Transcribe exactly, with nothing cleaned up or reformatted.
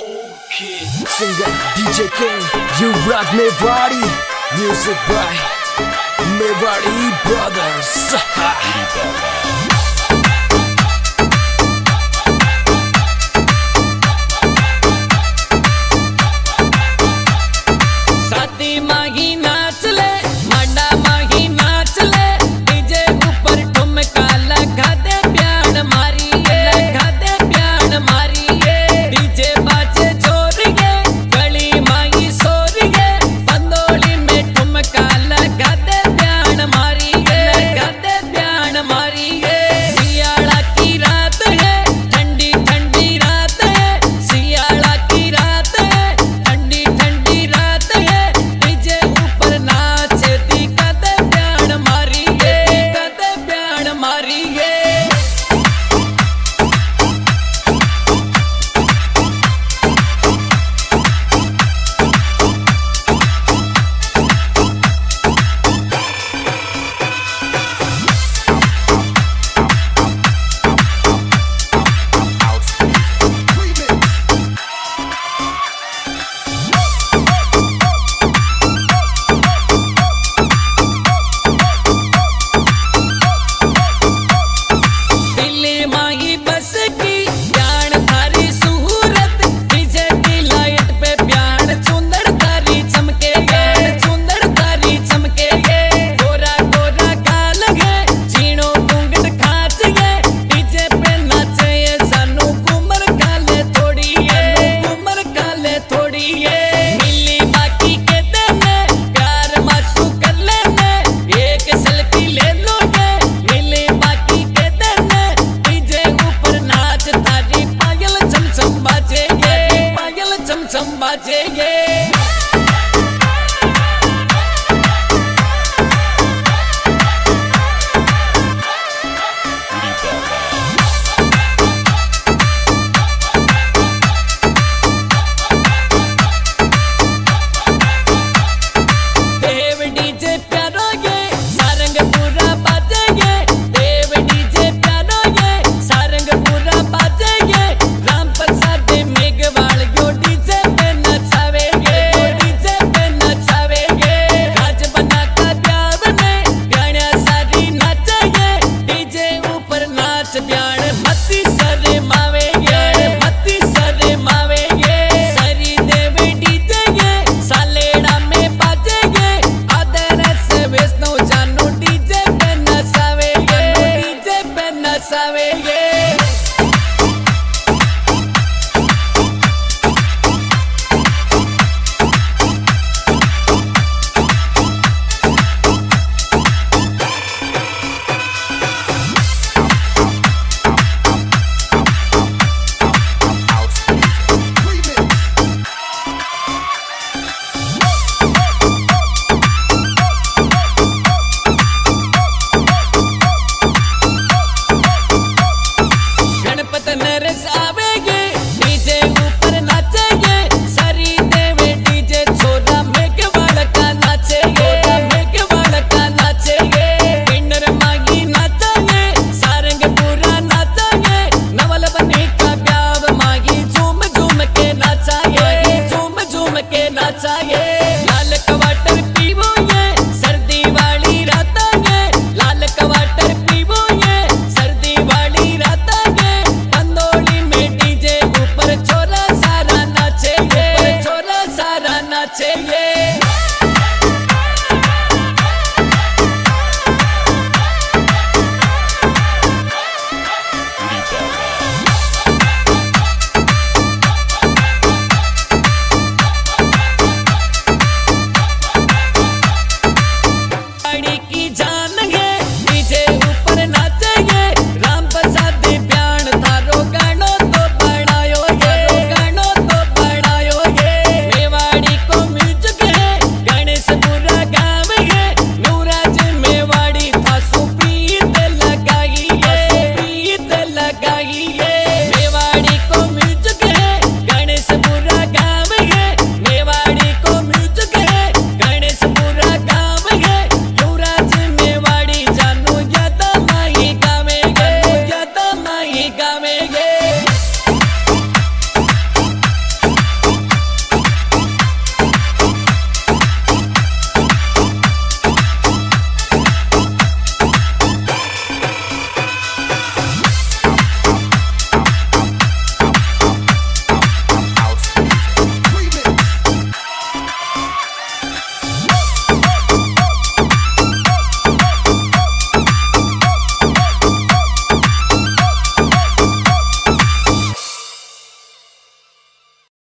Okay. Singer D J King, you rock Mewadi. Music by Mewadi Brothers.